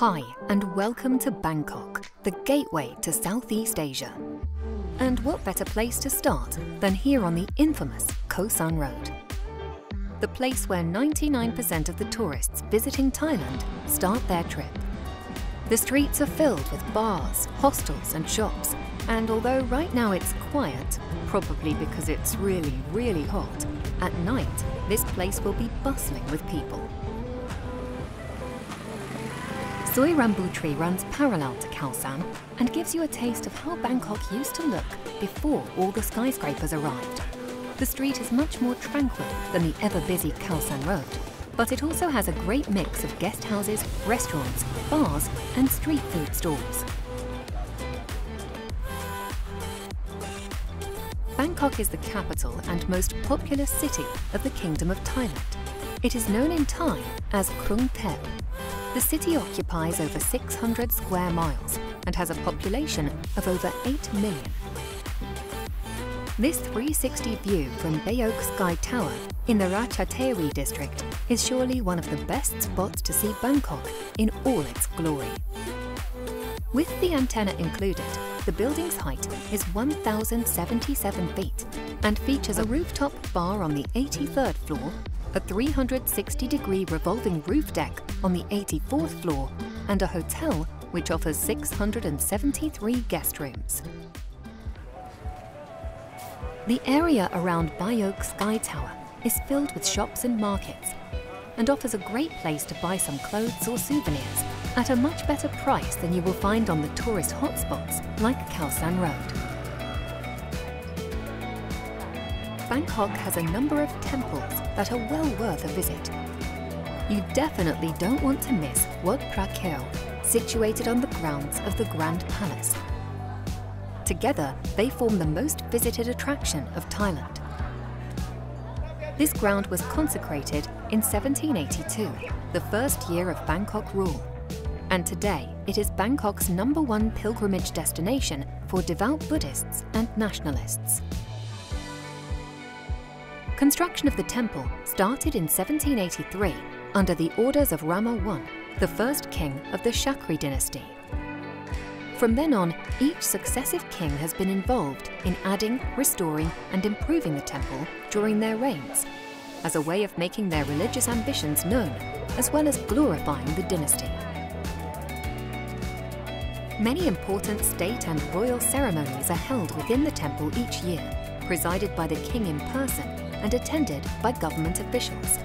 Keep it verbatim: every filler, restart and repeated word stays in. Hi and welcome to Bangkok, the gateway to Southeast Asia. And what better place to start than here on the infamous Khao San Road, the place where ninety-nine percent of the tourists visiting Thailand start their trip. The streets are filled with bars, hostels and shops, and although right now it's quiet, probably because it's really, really hot, at night this place will be bustling with people. Soi Rambuttri runs parallel to Khao San and gives you a taste of how Bangkok used to look before all the skyscrapers arrived. The street is much more tranquil than the ever-busy Khao San Road, but it also has a great mix of guest houses, restaurants, bars and street food stalls. Bangkok is the capital and most populous city of the Kingdom of Thailand. It is known in Thai as Krung Thep. The city occupies over six hundred square miles and has a population of over eight million. This three sixty view from Baiyoke Sky Tower in the Ratchathewi district is surely one of the best spots to see Bangkok in all its glory. With the antenna included, the building's height is one thousand seventy-seven feet and features a rooftop bar on the eighty-third floor, a three hundred sixty degree revolving roof deck on the eighty-fourth floor, and a hotel which offers six hundred seventy-three guest rooms. The area around Baiyoke Sky Tower is filled with shops and markets and offers a great place to buy some clothes or souvenirs at a much better price than you will find on the tourist hotspots like Khao San Road. Bangkok has a number of temples that are well worth a visit. You definitely don't want to miss Wat Phra Kaew, situated on the grounds of the Grand Palace. Together, they form the most visited attraction of Thailand. This ground was consecrated in seventeen eighty-two, the first year of Bangkok rule, and today it is Bangkok's number one pilgrimage destination for devout Buddhists and nationalists. Construction of the temple started in seventeen eighty-three under the orders of Rama the First, the first king of the Chakri dynasty. From then on, each successive king has been involved in adding, restoring and improving the temple during their reigns, as a way of making their religious ambitions known, as well as glorifying the dynasty. Many important state and royal ceremonies are held within the temple each year, presided by the king in person and attended by government officials.